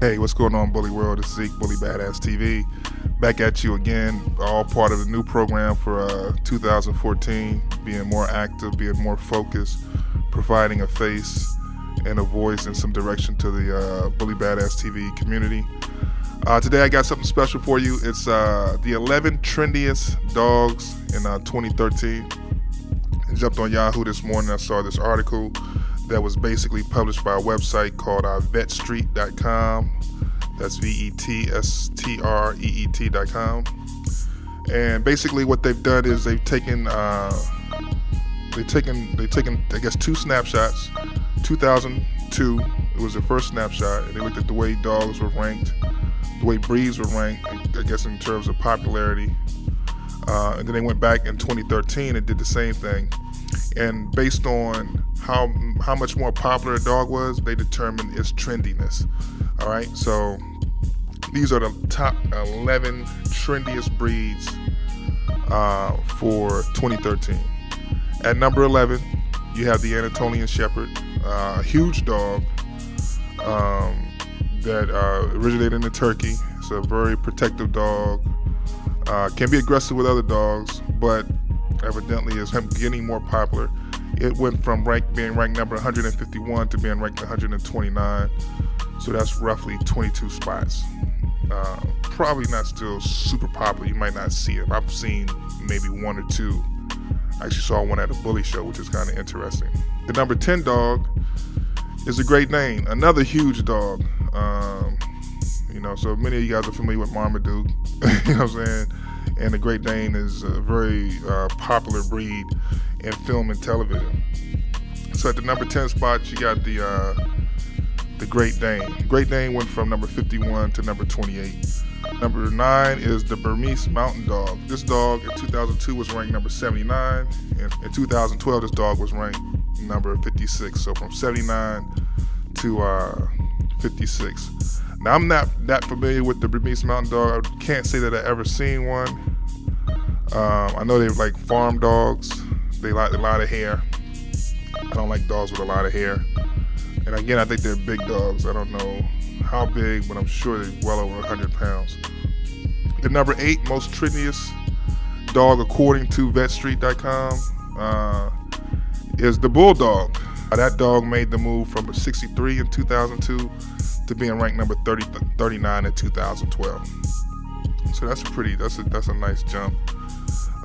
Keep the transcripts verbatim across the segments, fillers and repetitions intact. Hey, what's going on, Bully World? It's Zeke, Bully Badass T V, back at you again, all part of the new program for uh, two thousand fourteen, being more active, being more focused, providing a face and a voice and some direction to the uh, Bully Badass T V community. Uh, today I got something special for you. It's uh, the eleven trendiest dogs in uh, twenty thirteen. I jumped on Yahoo this morning. I saw this article that was basically published by a website called uh, VetStreet dot com. That's V E T S T R E E T dot com. And basically what they've done is they've taken, uh, they've taken, they've taken, I guess, two snapshots. two thousand two, it was their first snapshot, and they looked at the way dogs were ranked, the way breeds were ranked, I guess, in terms of popularity. Uh, and then they went back in twenty thirteen and did the same thing. And based on how how much more popular a dog was, they determined its trendiness. All right, so these are the top eleven trendiest breeds uh, for twenty thirteen. At number eleven, you have the Anatolian Shepherd, a uh, huge dog um, that uh, originated in Turkey. It's a very protective dog. Uh, can be aggressive with other dogs, but evidently is getting more popular. It went from rank, being ranked number one hundred fifty-one to being ranked one hundred twenty-nine. So that's roughly twenty-two spots. Uh, probably not still super popular. You might not see them. I've seen maybe one or two. I actually saw one at a Bully show, which is kind of interesting. The number ten dog is a Great Dane, another huge dog. Um, you know, so many of you guys are familiar with Marmaduke. You know what I'm saying? And the Great Dane is a very uh, popular breed in film and television. So at the number ten spot, you got the uh, the Great Dane. Great Dane went from number fifty-one to number twenty-eight. Number nine is the Bernese Mountain Dog. This dog in two thousand two was ranked number seventy-nine. And in two thousand twelve, this dog was ranked number fifty-six. So from seventy-nine to uh, fifty-six. Now, I'm not that familiar with the Bernese Mountain Dog. I can't say that I've ever seen one. Um, I know they're like farm dogs. They like a lot of hair. I don't like dogs with a lot of hair. And again, I think they're big dogs. I don't know how big, but I'm sure they're well over one hundred pounds. The number eight most trendiest dog, according to VetStreet dot com, uh, is the Bulldog. That dog made the move from sixty-three in two thousand two to being ranked number thirty, thirty-nine in two thousand twelve. So that's pretty, that's a, that's a nice jump.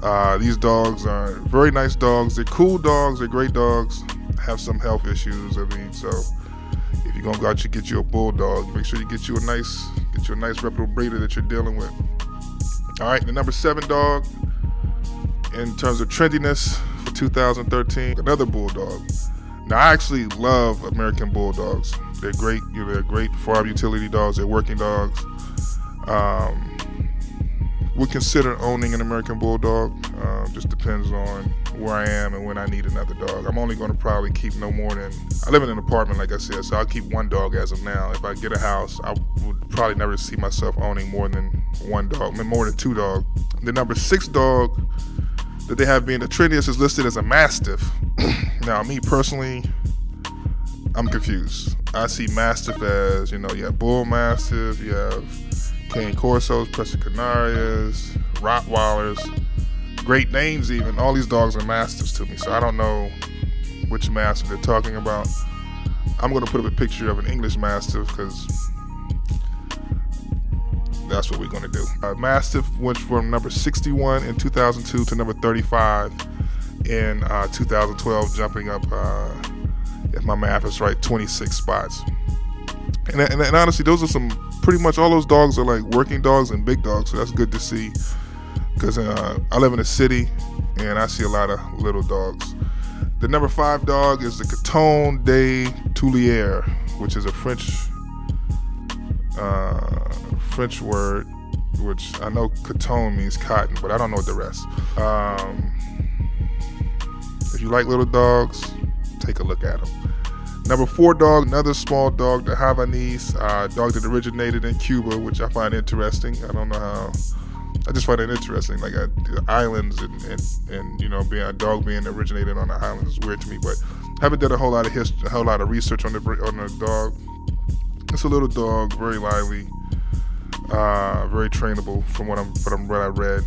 Uh, these dogs are very nice dogs. They're cool dogs, they're great dogs, have some health issues. I mean, so if you're gonna go out, you get you a Bulldog, make sure you get you a nice, get you a nice reputable breeder that you're dealing with. All right, the number seven dog, in terms of trendiness for two thousand thirteen, another Bulldog. Now, I actually love American Bulldogs. They're great, you know, they're great farm utility dogs, they're working dogs. Um, would consider owning an American Bulldog. Uh, just depends on where I am and when I need another dog. I'm only gonna probably keep no more than, I live in an apartment, like I said, so I'll keep one dog as of now. If I get a house, I would probably never see myself owning more than one dog, more than two dogs. The number six dog that they have being the trendiest is listed as a Mastiff. Now, me personally, I'm confused. I see Mastiff as, you know, you have Bull Mastiff, you have Cane Corsos, Presa Canarios, Rottweilers, Great Danes even. All these dogs are Mastiffs to me, so I don't know which Mastiff they're talking about. I'm going to put up a picture of an English Mastiff because that's what we're going to do. Uh, Mastiff went from number sixty-one in two thousand two to number thirty-five in uh, two thousand twelve, jumping up, uh, if my math is right, twenty-six spots. And, and, and honestly, those are some, pretty much all those dogs are like working dogs and big dogs, so that's good to see, because uh, I live in a city and I see a lot of little dogs. The number five dog is the Coton de Tulear, which is a French uh, French word, which I know Coton means cotton, but I don't know the rest. Um, if you like little dogs, take a look at them. Number four dog, another small dog, the Havanese, uh, dog that originated in Cuba, which I find interesting. I don't know how, I just find it interesting. Like I, the islands and, and, and, you know, being a dog being originated on the islands is weird to me, but haven't done a whole lot of history, a whole lot of research on the, on the dog. It's a little dog, very lively, uh, very trainable from what I'm from what I read.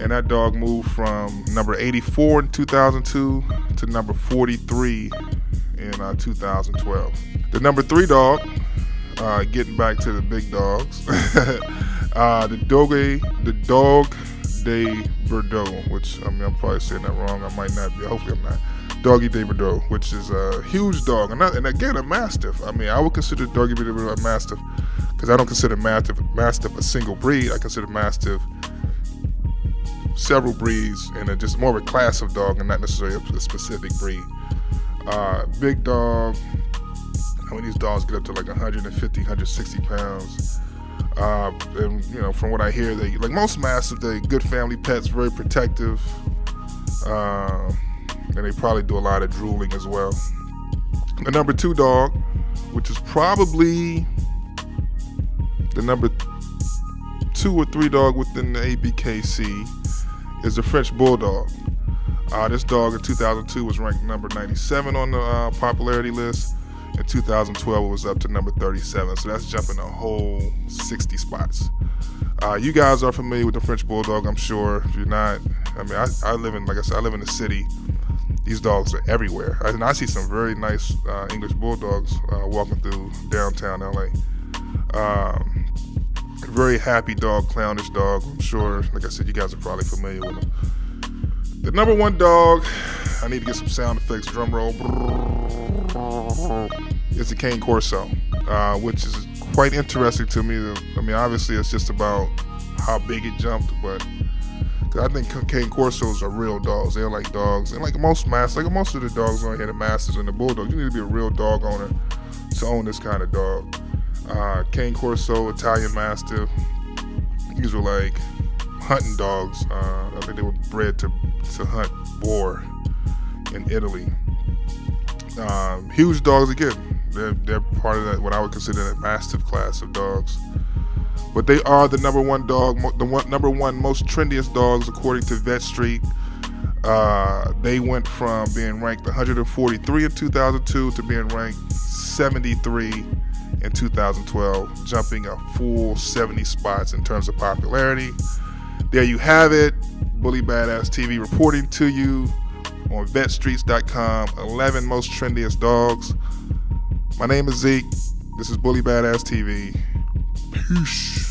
And that dog moved from number eighty-four in two thousand two to number forty-three in uh, two thousand twelve. The number three dog, uh, getting back to the big dogs, uh, the Dogue, the Dogue de Bordeaux, which I mean, I'm probably saying that wrong. I might not be. Hopefully, I'm not. Dogue de Bordeaux, which is a huge dog, and, not, and again a mastiff. I mean, I would consider Dogue de Bordeaux a mastiff because I don't consider mastiff mastiff a single breed. I consider mastiff several breeds and a, just more of a class of dog and not necessarily a, a specific breed. Uh, big dog. I mean, these dogs get up to like one fifty, one sixty pounds. Uh, and you know, from what I hear, they like most mastiffs, they good family pets, very protective. Uh, and they probably do a lot of drooling as well. The number two dog, which is probably the number two or three dog within the A B K C, is the French Bulldog. Uh, this dog in two thousand two was ranked number ninety-seven on the uh, popularity list. In two thousand twelve, it was up to number thirty-seven, so that's jumping a whole sixty spots. Uh, you guys are familiar with the French Bulldog, I'm sure. If you're not, I mean, I, I live in, like I said, I live in the city. These dogs are everywhere. I, and I see some very nice uh, English Bulldogs uh, walking through downtown L A. Um, very happy dog, clownish dog. I'm sure, like I said, you guys are probably familiar with them. The number one dog, I need to get some sound effects, drum roll, is the Cane Corso, uh, which is quite interesting to me. I mean, obviously, it's just about how big it jumped, but I think Cane Corsos are real dogs. They're like dogs, and like most masters, like most of the dogs on here, the masters and the bulldogs, you need to be a real dog owner to own this kind of dog. Uh, Cane Corso, Italian Mastiff, these were like hunting dogs. Uh, I think they were bred to to hunt boar in Italy. Um, huge dogs again. They're they're part of that what I would consider that mastiff class of dogs. But they are the number one dog, the one, number one most trendiest dogs according to Vet Street. Uh, they went from being ranked one forty-three in two thousand two to being ranked seventy-three in two thousand twelve, jumping a full seventy spots in terms of popularity. There you have it. Bully Badass T V reporting to you on Vet Streets dot com. eleven most trendiest dogs. My name is Zeke. This is Bully Badass T V. Peace.